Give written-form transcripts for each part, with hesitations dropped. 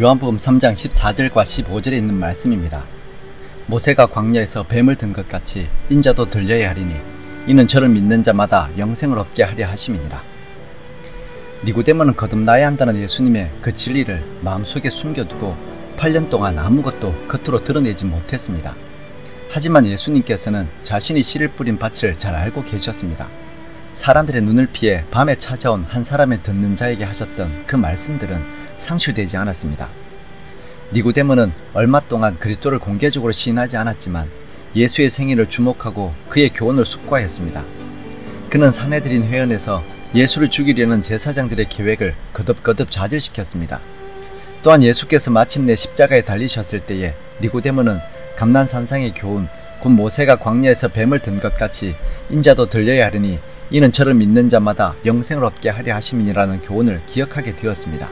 요한복음 3장 14절과 15절에 있는 말씀입니다. 모세가 광야에서 뱀을 든 것 같이 인자도 들려야 하리니 이는 저를 믿는 자마다 영생을 얻게 하려 하심이니라. 니고데모는 거듭나야 한다는 예수님의 그 진리를 마음속에 숨겨두고 8년 동안 아무것도 겉으로 드러내지 못했습니다. 하지만 예수님께서는 자신이 씨를 뿌린 밭을 잘 알고 계셨습니다. 사람들의 눈을 피해 밤에 찾아온 한 사람의 듣는 자에게 하셨던 그 말씀들은 상실되지 않았습니다. 니고데모는 얼마 동안 그리스도를 공개적으로 시인하지 않았지만 예수의 생애를 주목하고 그의 교훈을 숙고하였습니다. 그는 산헤드린 회원에서 예수를 죽이려는 제사장들의 계획을 거듭거듭 좌절시켰습니다. 또한 예수께서 마침내 십자가에 달리셨을 때에 니고데모는 감난산상의 교훈, 곧 모세가 광야에서 뱀을 든 것 같이 인자도 들려야 하리니 이는 저를 믿는 자마다 영생을 얻게 하려 하심이니라는 교훈을 기억하게 되었습니다.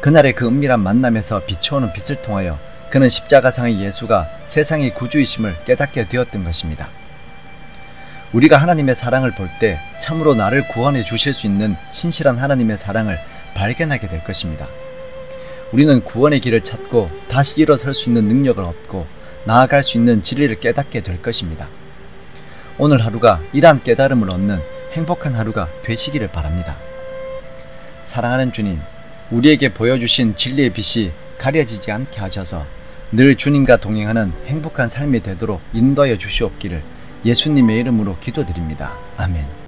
그날의 그 은밀한 만남에서 비추어오는 빛을 통하여 그는 십자가상의 예수가 세상의 구주이심을 깨닫게 되었던 것입니다. 우리가 하나님의 사랑을 볼 때 참으로 나를 구원해 주실 수 있는 신실한 하나님의 사랑을 발견하게 될 것입니다. 우리는 구원의 길을 찾고 다시 일어설 수 있는 능력을 얻고 나아갈 수 있는 진리를 깨닫게 될 것입니다. 오늘 하루가 이러한 깨달음을 얻는 행복한 하루가 되시기를 바랍니다. 사랑하는 주님, 우리에게 보여주신 진리의 빛이 가려지지 않게 하셔서 늘 주님과 동행하는 행복한 삶이 되도록 인도하여 주시옵기를 예수님의 이름으로 기도드립니다. 아멘.